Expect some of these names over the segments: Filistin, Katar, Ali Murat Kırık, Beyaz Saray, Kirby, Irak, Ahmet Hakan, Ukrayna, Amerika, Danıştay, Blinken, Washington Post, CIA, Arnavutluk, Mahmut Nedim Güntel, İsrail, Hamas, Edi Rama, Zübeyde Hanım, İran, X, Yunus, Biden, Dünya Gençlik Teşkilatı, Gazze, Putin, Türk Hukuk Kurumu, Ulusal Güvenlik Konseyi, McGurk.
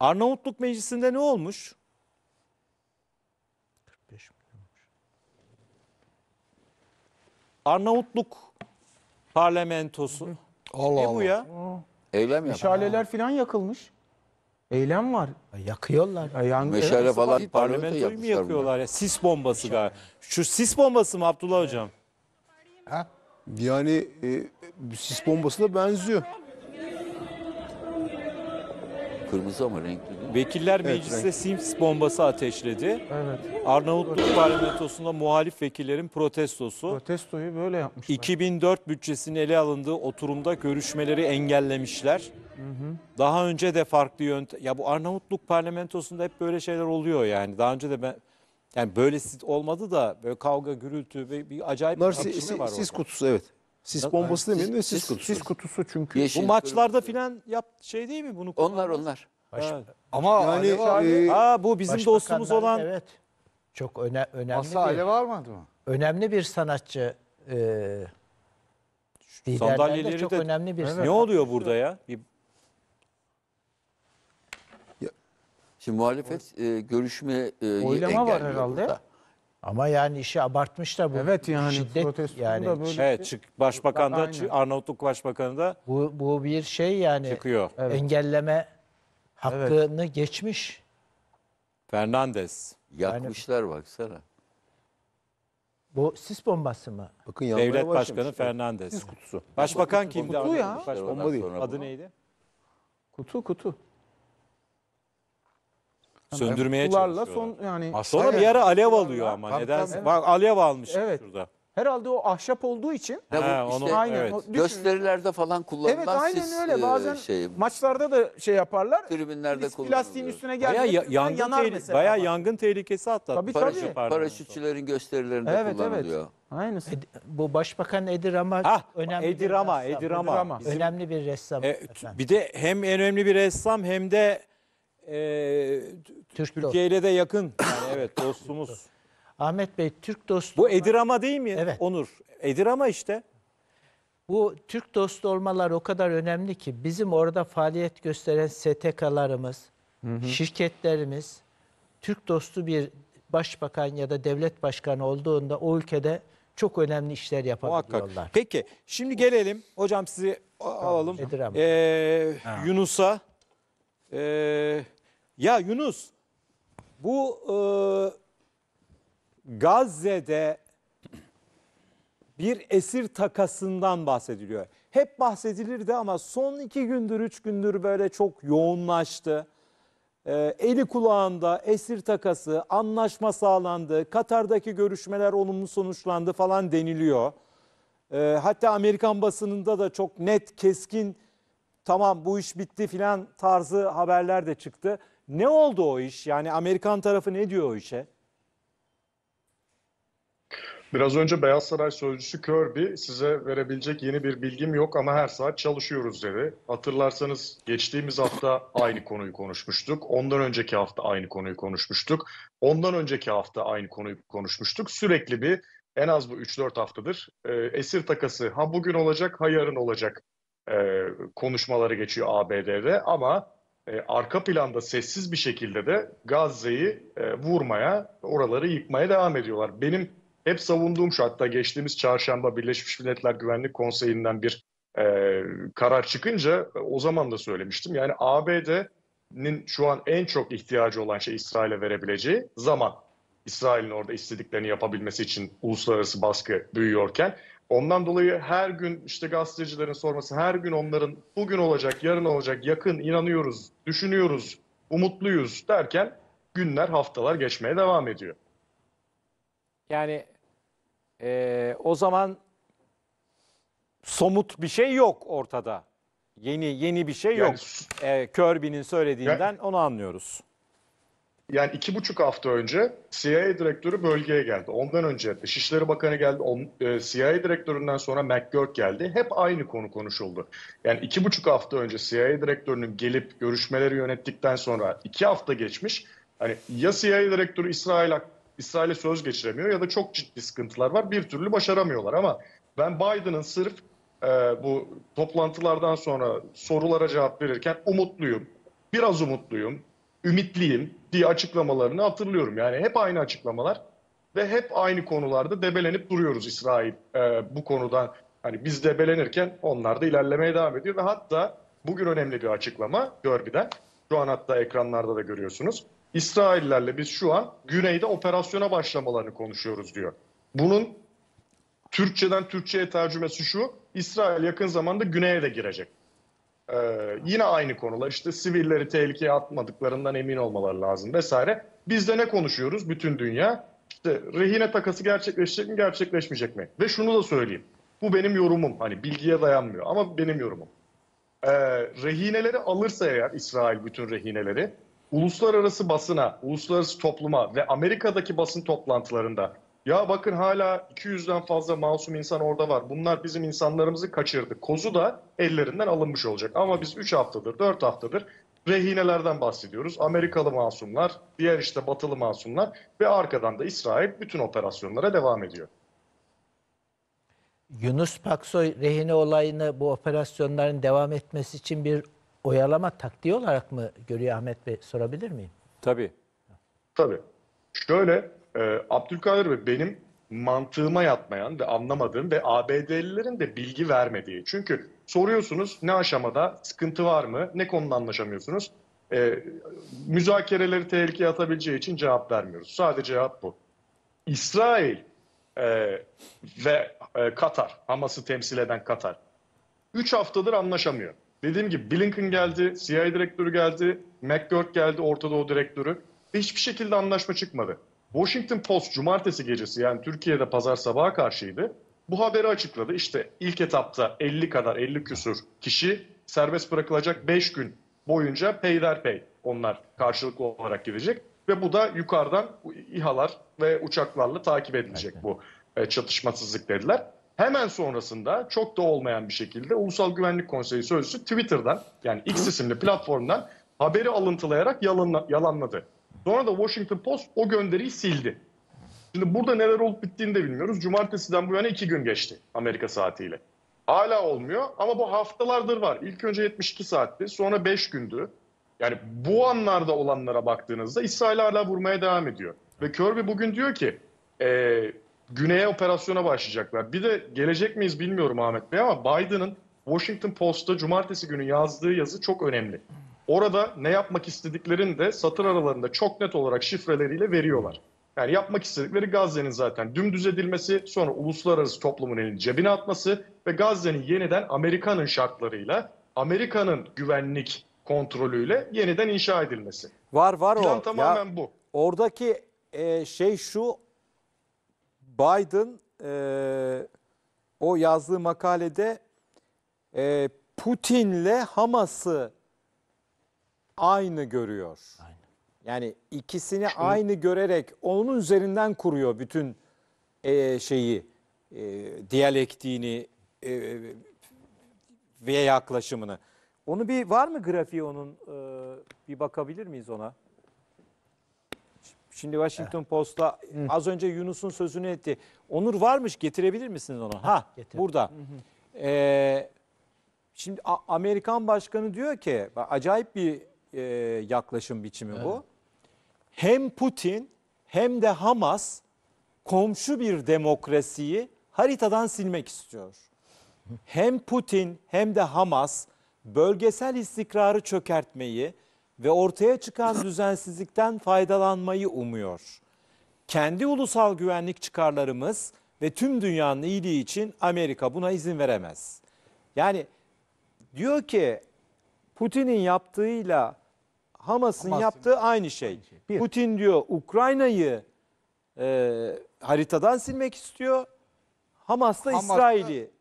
Arnavutluk Meclisi'nde ne olmuş? 45 milyon. Arnavutluk parlamentosu. Allah Allah. Ne bu ya? Eylem yapıyor. Meşaleler falan yakılmış. Eylem var. Yakıyorlar. Meşale falan parlamentoyu mu yakıyorlar? Ya? Sis bombası galiba. Şu sis bombası mı Abdullah Hocam? Ha? Yani sis bombasına benziyor. Kırmızı ama renkli. Vekiller Meclisi'de evet, sis bombası ateşledi. Evet. Arnavutluk parlamentosunda muhalif vekillerin protestosu. Protestoyu böyle yapmışlar. 2004 bütçesinin ele alındığı oturumda görüşmeleri engellemişler. Hı hı. Daha önce de farklı yöntem. Ya bu Arnavutluk parlamentosunda hep böyle şeyler oluyor yani. Daha önce de ben yani böyle olmadı da böyle kavga, gürültü ve bir acayip bir şey var. Sis kutusu evet. Sis bombası demeyeyim de sis kutusu. Sis kutusu çünkü. Yeşil bu maçlarda filan şey değil mi bunu? Onlar. Evet. Ama yani, bu bizim dostumuz olan. Evet. Çok önemli. Masale var mı? Önemli bir sanatçı. Sandalyeleri çok de, önemli bir. Ne oluyor burada ya? Şimdi muhalefet görüşmeyi oylama var herhalde. Burada. Ama yani işi abartmış da bu. Evet yani şiddet yani. Böyle evet, Başbakan da Arnavutluk Başbakanı da bu bir şey yani çıkıyor. Evet. Engelleme hakkını geçmiş. Fernandez yakmışlar yani, baksana. Bu sis bombası mı? Bakın Devlet Başkanı Fernandez. Sis kutusu. Başbakan kimdi? Kutu ya. Bomba değil. Adı neydi? Kutu. Söndürmeye çalışıyorlar. Sonra bir ara alev alıyor ama nedense. Evet. Bak alev almış şurada. Herhalde o ahşap olduğu için. Gösterilerde falan kullanılan sis. Evet aynen öyle. Bazen maçlarda da yaparlar. Tribünlerde kullanılıyor. Plastiğin üstüne geldiğinde yanar mesela. Bayağı yangın tehlikesi hatta. Tabii. Paraşütçülerin gösterilerinde kullanılıyor. Evet. Aynısı. Bu Başbakan Edi Rama önemli. Edi Rama. Önemli bir ressam. Bir de hem önemli bir ressam hem de Türkiye ile de yakın. Yani evet dostumuz. Ahmet Bey Türk dostu. Bu Edi Rama değil mi? Evet. Onur. Edi Rama işte. Bu Türk dostu olmalar o kadar önemli ki bizim orada faaliyet gösteren STK'larımız, şirketlerimiz Türk dostu bir başbakan ya da devlet başkanı olduğunda o ülkede çok önemli işler yapabiliyorlar. Peki şimdi gelelim hocam sizi alalım. Edi Rama. Yunus'a. Ya Yunus, bu Gazze'de bir esir takasından bahsediliyor. Hep bahsedilirdi ama son 2 gündür 3 gündür böyle çok yoğunlaştı. Eli kulağında esir takası, anlaşma sağlandı, Katar'daki görüşmeler olumlu sonuçlandı falan deniliyor. Hatta Amerikan basınında da çok net, keskin, tamam bu iş bitti filan tarzı haberler de çıktı. Ne oldu o iş? Yani Amerikan tarafı ne diyor o işe? Biraz önce Beyaz Saray Sözcüsü Kirby size verebilecek yeni bir bilgim yok ama her saat çalışıyoruz dedi. Hatırlarsanız geçtiğimiz hafta aynı konuyu konuşmuştuk. Ondan önceki hafta aynı konuyu konuşmuştuk. Ondan önceki hafta aynı konuyu konuşmuştuk. Sürekli bir en az bu 3-4 haftadır esir takası ha bugün olacak ha yarın olacak konuşmaları geçiyor ABD'de ama arka planda sessiz bir şekilde de Gazze'yi vurmaya, oraları yıkmaya devam ediyorlar. Benim hep savunduğum şu, hatta geçtiğimiz çarşamba Birleşmiş Milletler Güvenlik Konseyi'nden bir karar çıkınca o zaman da söylemiştim. Yani ABD'nin şu an en çok ihtiyacı olan şey İsrail'e verebileceği zaman. İsrail'in orada istediklerini yapabilmesi için uluslararası baskı büyüyorken. Ondan dolayı her gün işte gazetecilerin sorması, her gün onların bugün olacak, yarın olacak, yakın, inanıyoruz, düşünüyoruz, umutluyuz derken günler, haftalar geçmeye devam ediyor. Yani o zaman somut bir şey yok ortada. Yeni bir şey yok. Yani, Kirby'nin söylediğinden onu anlıyoruz. Yani 2,5 hafta önce CIA direktörü bölgeye geldi. Ondan önce Dışişleri Bakanı geldi. CIA direktöründen sonra McGurk geldi. Hep aynı konu konuşuldu. Yani 2,5 hafta önce CIA direktörünün gelip görüşmeleri yönettikten sonra 2 hafta geçmiş. Hani ya CIA direktörü İsrail'e söz geçiremiyor ya da çok ciddi sıkıntılar var. Bir türlü başaramıyorlar ama ben Biden'ın sırf bu toplantılardan sonra sorulara cevap verirken umutluyum. Biraz umutluyum. ümitliyim diye açıklamalarını hatırlıyorum. Yani hep aynı açıklamalar ve hep aynı konularda debelenip duruyoruz İsrail bu konudan. Hani biz debelenirken onlar da ilerlemeye devam ediyor ve hatta bugün önemli bir açıklama Kirby'den. Şu an hatta ekranlarda da görüyorsunuz. İsraillerle biz şu an güneyde operasyona başlamalarını konuşuyoruz diyor. Bunun Türkçeden Türkçe'ye tercümesi şu: İsrail yakın zamanda güneye de girecek. Yine aynı konular, işte sivilleri tehlikeye atmadıklarından emin olmaları lazım vesaire. Biz de ne konuşuyoruz bütün dünya? İşte rehine takası gerçekleşecek mi, gerçekleşmeyecek mi? Ve şunu da söyleyeyim. Bu benim yorumum. Hani bilgiye dayanmıyor ama benim yorumum. Rehineleri alırsa eğer İsrail, bütün rehineleri, uluslararası basına, uluslararası topluma ve Amerika'daki basın toplantılarında ya bakın hala 200'den fazla masum insan orada var, bunlar bizim insanlarımızı kaçırdı kozu da ellerinden alınmış olacak. Ama biz 3 haftadır, 4 haftadır rehinelerden bahsediyoruz. Amerikalı masumlar, diğer işte batılı masumlar ve arkadan da İsrail bütün operasyonlara devam ediyor. Yunus Paksoy rehine olayını bu operasyonların devam etmesi için bir oyalama taktiği olarak mı görüyor Ahmet Bey? Sorabilir miyim? Tabii. Tabii. Şöyle, Abdülkadir Bey, benim mantığıma yatmayan ve anlamadığım ve ABD'lilerin de bilgi vermediği. Çünkü soruyorsunuz ne aşamada, sıkıntı var mı, ne konuda anlaşamıyorsunuz? Müzakereleri tehlikeye atabileceği için cevap vermiyoruz. Sadece cevap bu. İsrail ve Katar, Hamas'ı temsil eden Katar 3 haftadır anlaşamıyor. Dediğim gibi Blinken geldi, CIA direktörü geldi, McGurk geldi, Orta Doğu direktörü ve hiçbir şekilde anlaşma çıkmadı. Washington Post cumartesi gecesi, yani Türkiye'de pazar sabaha karşıydı, bu haberi açıkladı. İşte ilk etapta 50 küsur kişi serbest bırakılacak, 5 gün boyunca peyderpey onlar karşılıklı olarak gidecek ve bu da yukarıdan İHA'lar ve uçaklarla takip edilecek bu çatışmasızlık dediler. Hemen sonrasında çok da olmayan bir şekilde Ulusal Güvenlik Konseyi sözcüsü Twitter'dan, yani X isimli platformdan haberi alıntılayarak yalanladı. Sonra da Washington Post o gönderiyi sildi. Şimdi burada neler olup bittiğini de bilmiyoruz. Cumartesiden bu yana 2 gün geçti Amerika saatiyle. Hala olmuyor ama bu haftalardır var. İlk önce 72 saatti, sonra 5 gündü. Yani bu anlarda olanlara baktığınızda İsrail hala vurmaya devam ediyor. Ve Kirby bugün diyor ki güneye operasyona başlayacaklar. Bir de gelecek miyiz bilmiyorum Ahmet Bey ama Biden'ın Washington Post'ta cumartesi günü yazdığı yazı çok önemli. Orada ne yapmak istediklerini de satır aralarında çok net olarak şifreleriyle veriyorlar. Yani yapmak istedikleri Gazze'nin zaten dümdüz edilmesi, sonra uluslararası toplumun elini cebine atması ve Gazze'nin yeniden Amerika'nın şartlarıyla, Amerika'nın güvenlik kontrolüyle yeniden inşa edilmesi. Var o. Plan tamamen ya, bu. Oradaki şey şu: Biden o yazdığı makalede Putin'le Hamas'ı aynı görüyor. Aynı. Yani ikisini aynı görerek onun üzerinden kuruyor bütün şeyi, diyalektiğini ve yaklaşımını. Onu bir, var mı grafiği onun, bir bakabilir miyiz ona? Şimdi Washington Post'la az önce Yunus'un sözünü etti. Onur varmış, getirebilir misiniz onu? Ha, getir. Burada. Şimdi Amerikan Başkanı diyor ki, acayip bir yaklaşım biçimi bu. Hem Putin hem de Hamas komşu bir demokrasiyi haritadan silmek istiyor. Hem Putin hem de Hamas bölgesel istikrarı çökertmeyi ve ortaya çıkan düzensizlikten faydalanmayı umuyor. Kendi ulusal güvenlik çıkarlarımız ve tüm dünyanın iyiliği için Amerika buna izin veremez. Yani diyor ki Putin'in yaptığıyla Hamas'ın yaptığı aynı şey. Putin diyor Ukrayna'yı haritadan silmek istiyor. Hamas da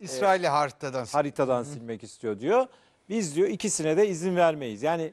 İsrail'i haritadan silmek istiyor diyor. Biz diyor ikisine de izin vermeyiz. Yani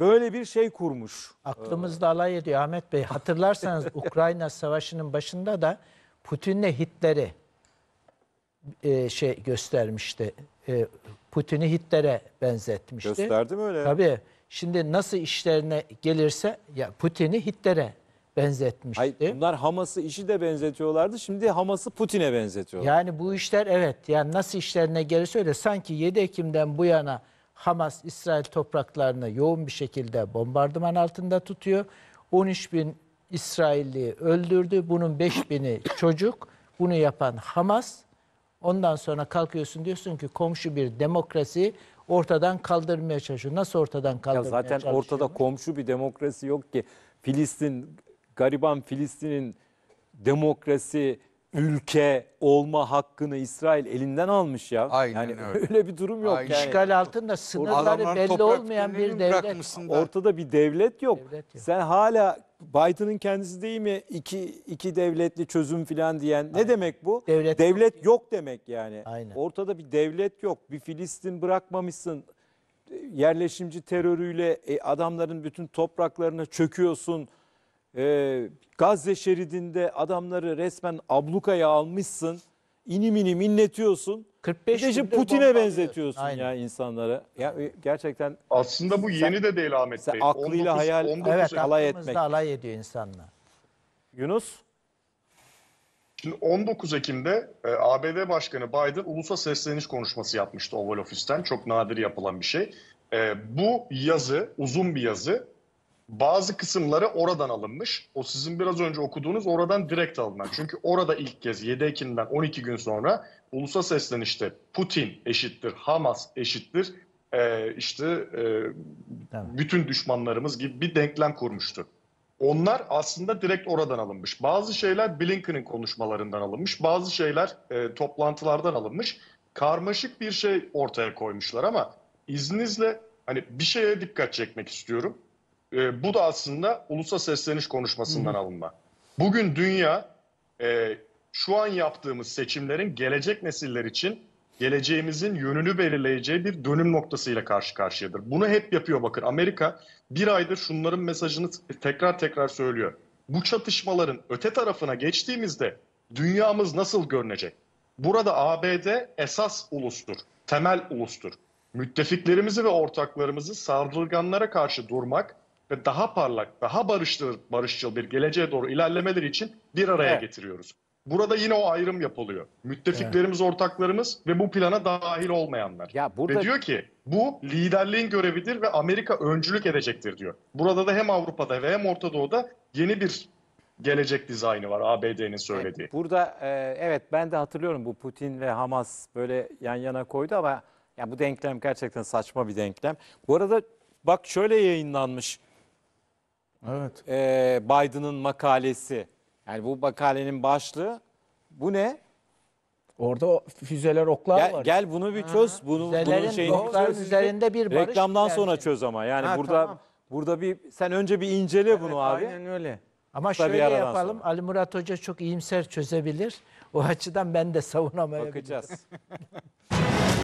böyle bir şey kurmuş. Aklımızda alay ediyor Ahmet Bey. Hatırlarsanız Ukrayna Savaşı'nın başında da Putin'le Hitler'i şey göstermişti. Putin'i Hitler'e benzetmişti. Gösterdim öyle. Tabii. Şimdi nasıl işlerine gelirse ya Putin'i Hitler'e benzetmişti. Hayır, bunlar Hamas'ı işi de benzetiyorlardı. Şimdi Hamas'ı Putin'e benzetiyorlar. Yani bu işler, evet. Yani nasıl işlerine gelirse öyle. Sanki 7 Ekim'den bu yana Hamas İsrail topraklarını yoğun bir şekilde bombardıman altında tutuyor. 13.000 İsrailli öldürdü. Bunun 5.000'i çocuk. Bunu yapan Hamas. Ondan sonra kalkıyorsun diyorsun ki komşu bir demokrasi ortadan kaldırmaya çalışıyor. Nasıl ortadan kaldırmaya çalışıyor? Zaten ortada komşu bir demokrasi yok ki. Filistin, gariban Filistin'in demokrasi, ülke olma hakkını İsrail elinden almış ya. Aynen yani öyle bir durum yok. Aynen. İşgal altında sınırları belli olmayan bir devlet. Ortada bir devlet yok. Devlet yok. Sen hala Biden'ın kendisi değil mi? İki devletli çözüm falan diyen. Aynen. Ne demek bu? Devlet yok demek yani. Aynen. Ortada bir devlet yok. Bir Filistin bırakmamışsın. Yerleşimci terörüyle adamların bütün topraklarına çöküyorsun. Gazze şeridinde adamları resmen ablukaya almışsın, inim inim inletiyorsun, 45 Putin'e benzetiyorsun. Aynen. Ya insanlara. Ya, gerçekten. Aslında bu yeni de değil Ahmet Bey. Aklıyla alay etmek. Alay ediyor insanlar. Yunus? Şimdi 19 Ekim'de ABD Başkanı Biden ulusa sesleniş konuşması yapmıştı Oval Ofis'ten. Çok nadir yapılan bir şey. Bu yazı, uzun bir yazı. Bazı kısımları oradan alınmış. O sizin biraz önce okuduğunuz oradan direkt alınan. Çünkü orada ilk kez 7 Ekim'den 12 gün sonra ulusa seslenişte Putin eşittir, Hamas eşittir, bütün düşmanlarımız gibi bir denklem kurmuştu. Onlar aslında direkt oradan alınmış. Bazı şeyler Blinken'in konuşmalarından alınmış, bazı şeyler toplantılardan alınmış. Karmaşık bir şey ortaya koymuşlar ama izninizle hani bir şeye dikkat çekmek istiyorum. Bu da aslında ulusa sesleniş konuşmasından alınma. Bugün dünya şu an yaptığımız seçimlerin gelecek nesiller için geleceğimizin yönünü belirleyeceği bir dönüm noktasıyla karşı karşıyadır. Bunu hep yapıyor bakın. Amerika bir aydır şunların mesajını tekrar tekrar söylüyor. Bu çatışmaların öte tarafına geçtiğimizde dünyamız nasıl görünecek? Burada ABD esas ulustur, temel ulustur. Müttefiklerimizi ve ortaklarımızı saldırganlara karşı durmak ve daha parlak, daha barışçıl bir geleceğe doğru ilerlemeleri için bir araya getiriyoruz. Burada yine o ayrım yapılıyor. Müttefiklerimiz, ortaklarımız ve bu plana dahil olmayanlar. Ya burada... Ve diyor ki bu liderliğin görevidir ve Amerika öncülük edecektir diyor. Burada da hem Avrupa'da ve hem Orta Doğu'da yeni bir gelecek dizaynı var ABD'nin söylediği. Evet, burada ben de hatırlıyorum bu Putin ve Hamas böyle yan yana koydu ama yani bu denklem gerçekten saçma bir denklem. Bu arada bak şöyle yayınlanmış. Evet. Biden'ın makalesi. Yani bu makalenin başlığı. Bu ne? Orada füzeler, oklar var. Gel bunu bir çöz. Bunun şeyini üzerinde bir barış. Reklamdan sonra çöz ama. Yani burada sen önce bir incele bunu abi. Aynen öyle. Ama şöyle yapalım. Sonra. Ali Murat Hoca çok iyimser çözebilir. O açıdan ben de savunamayabilirim. Bakacağız.